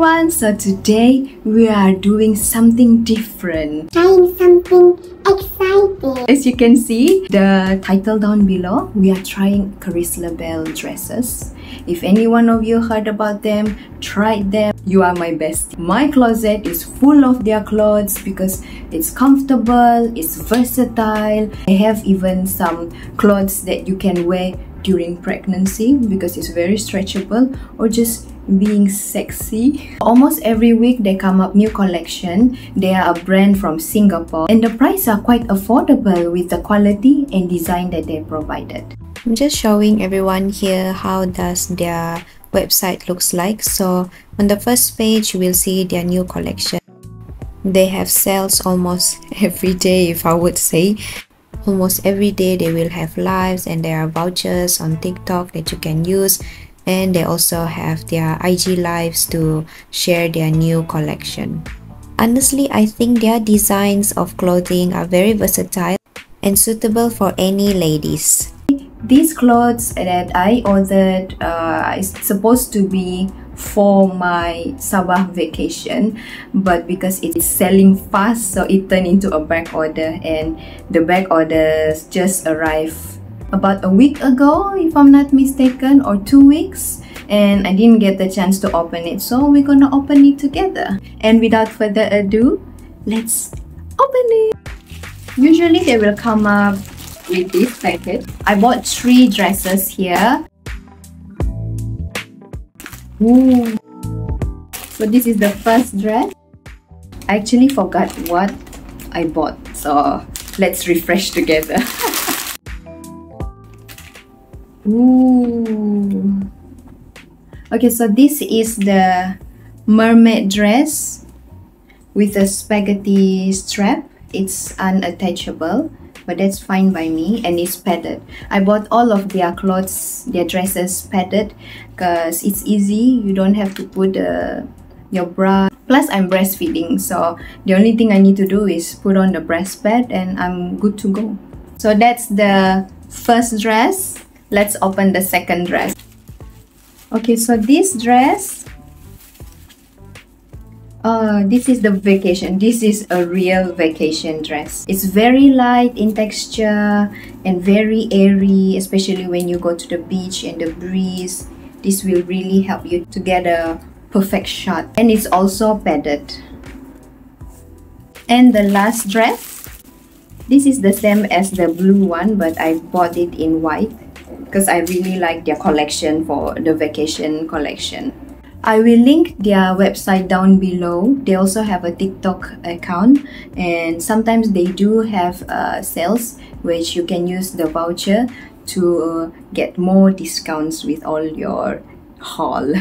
everyone, so today we are doing something different. Trying something exciting. As you can see, the title down below, we are trying Carrislabelle dresses. If any one of you heard about them, tried them, you are my bestie. My closet is full of their clothes because it's comfortable, it's versatile. I have even some clothes that you can wear during pregnancy because it's very stretchable, or just being sexy. Almost every week they come up new collection. They are a brand from Singapore and the price are quite affordable with the quality and design that they provided. I'm just showing everyone here how does their website looks like. So on the first page you will see their new collection. They have sales almost every day, if I would say. Almost every day they will have lives, and there are vouchers on TikTok that you can use, and they also have their IG lives to share their new collection. Honestly, I think their designs of clothing are very versatile and suitable for any ladies. These clothes that I ordered is supposed to be for my Sabah vacation, but because it's selling fast, so it turned into a back order, and the back orders just arrived about a week ago, if I'm not mistaken, or 2 weeks, and I didn't get the chance to open it, so we're gonna open it together. And without further ado, let's open it. Usually they will come up with this packet. I bought 3 dresses here. Ooh. So this is the first dress. I actually forgot what I bought, so let's refresh together. Ooh. Okay, so this is the mermaid dress with a spaghetti strap. It's unattachable, but that's fine by me, and it's padded. I bought all of their clothes, their dresses padded, because it's easy. You don't have to put your bra. Plus I'm breastfeeding, so the only thing I need to do is put on the breast pad and I'm good to go. So that's the first dress. Let's open the second dress. Okay, so this dress, this is the vacation. This is a real vacation dress. It's very light in texture and very airy, especially when you go to the beach and the breeze. This will really help you to get a perfect shot, and it's also padded. And the last dress, this is the same as the blue one, but I bought it in white because I really like their collection for the vacation collection. I will link their website down below. They also have a TikTok account, and sometimes they do have sales which you can use the voucher to get more discounts with all your haul.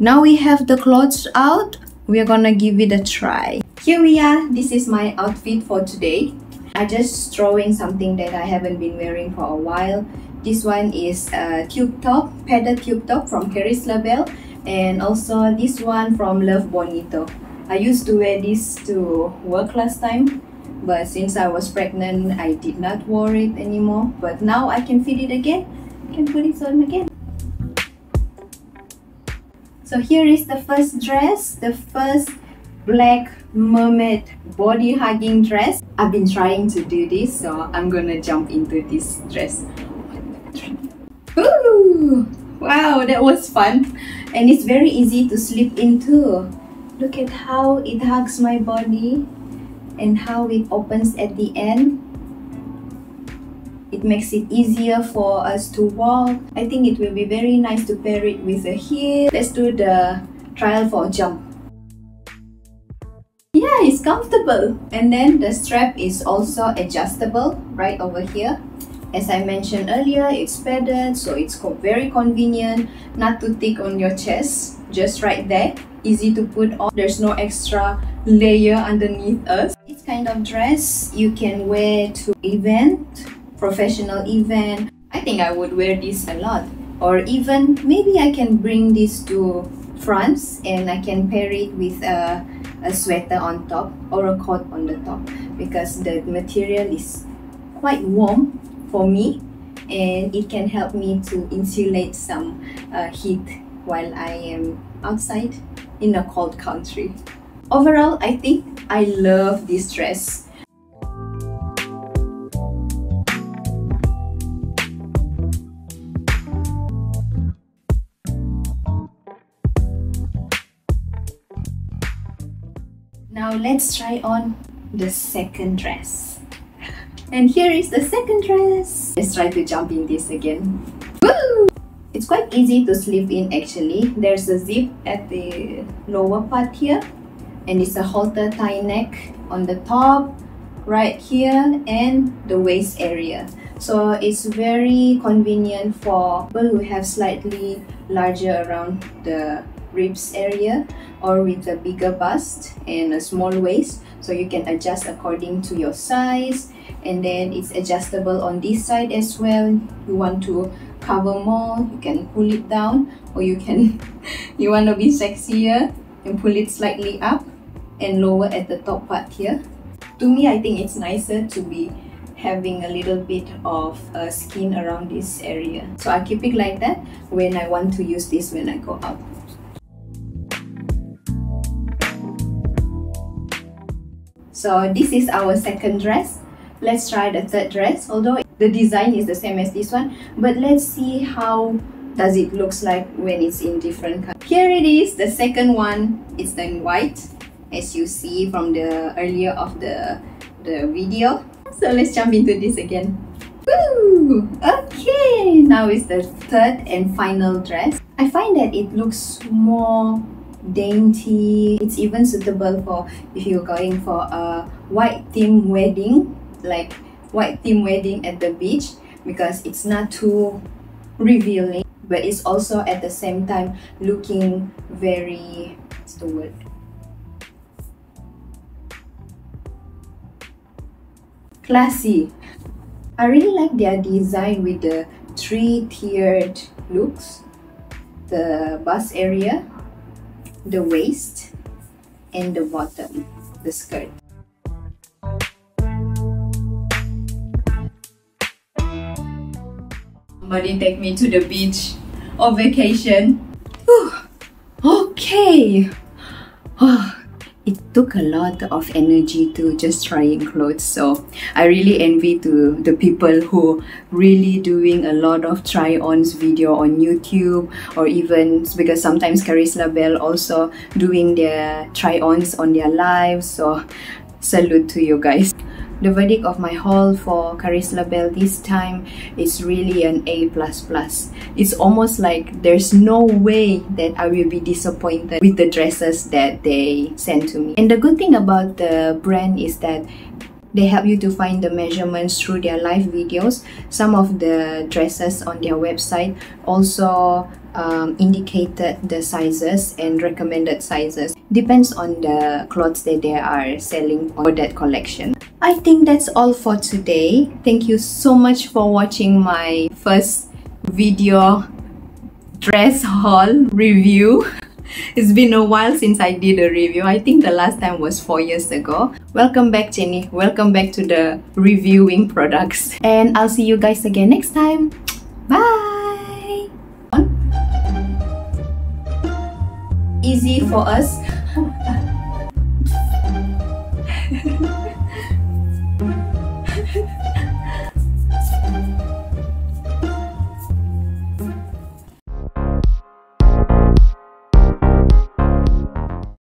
Now we have the clothes out. We are gonna give it a try. Here we are. This is my outfit for today. I just throwing something that I haven't been wearing for a while. This one is a tube top, padded tube top from Carrislabelle. And also this one from Love Bonito. I used to wear this to work last time, but since I was pregnant, I did not wear it anymore. But now I can fit it again. I can put it on again. So here is the first dress, the first black mermaid body hugging dress. I've been trying to do this, so I'm gonna jump into this dress. Ooh! Wow, that was fun, and it's very easy to slip into. Look at how it hugs my body and how it opens at the end. It makes it easier for us to walk. I think it will be very nice to pair it with a heel. Let's do the trial for a jump. Yeah, it's comfortable. And then the strap is also adjustable right over here. As I mentioned earlier, it's padded, so it's very convenient, not too thick on your chest, just right there, easy to put on. There's no extra layer underneath us. This kind of dress you can wear to event, professional event. I think I would wear this a lot, or even maybe I can bring this to France and I can pair it with a sweater on top or a coat on the top, because the material is quite warm for me, and it can help me to insulate some heat while I am outside in a cold country. Overall, I think I love this dress. Now let's try on the second dress. And here is the second dress. Let's try to jump in this again. Woo! It's quite easy to slip in actually. There's a zip at the lower part here, and it's a halter tie neck on the top right here and the waist area. So it's very convenient for people who have slightly larger around the ribs area or with a bigger bust and a small waist, so you can adjust according to your size. And then it's adjustable on this side as well. You want to cover more, you can pull it down, or you can you want to be sexier and pull it slightly up and lower at the top part here. To me, I think it's nicer to be having a little bit of skin around this area, so I keep it like that when I want to use this when I go out. So this is our second dress. Let's try the third dress. Although the design is the same as this one, but let's see how does it looks like when it's in different colors. Here it is, the second one. It's in white, as you see from the earlier of the video. So let's jump into this again. Woo! Okay, now it's the third and final dress. I find that it looks more dainty. It's even suitable for if you're going for a white theme wedding, like white theme wedding at the beach, because it's not too revealing, but it's also at the same time looking very, what's the word, classy. I really like their design with the three-tiered looks, the bust area, the waist, and the bottom, the skirt. Somebody take me to the beach or vacation. Whew. Okay, it took a lot of energy to just trying clothes, so I really envy to the people who really doing a lot of try-ons video on YouTube, or even because sometimes Carrislabelle also doing their try-ons on their lives. So salute to you guys. The verdict of my haul for Carrislabelle this time is really an A++. It's almost like there's no way that I will be disappointed with the dresses that they sent to me. And the good thing about the brand is that they help you to find the measurements through their live videos. Some of the dresses on their website also indicated the sizes and recommended sizes. Depends on the clothes that they are selling for that collection. I think that's all for today. Thank you so much for watching my first video dress haul review. It's been a while since I did a review. I think the last time was 4 years ago. Welcome back, Jenny. Welcome back to the reviewing products. And I'll see you guys again next time. Bye! Easy for us.